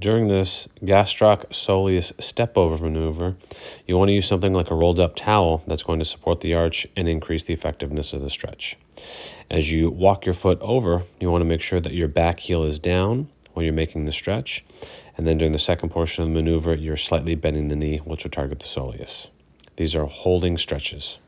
During this gastrocnemius step-over maneuver, you want to use something like a rolled-up towel that's going to support the arch and increase the effectiveness of the stretch. As you walk your foot over, you want to make sure that your back heel is down when you're making the stretch, and then during the second portion of the maneuver, you're slightly bending the knee, which will target the soleus. These are holding stretches.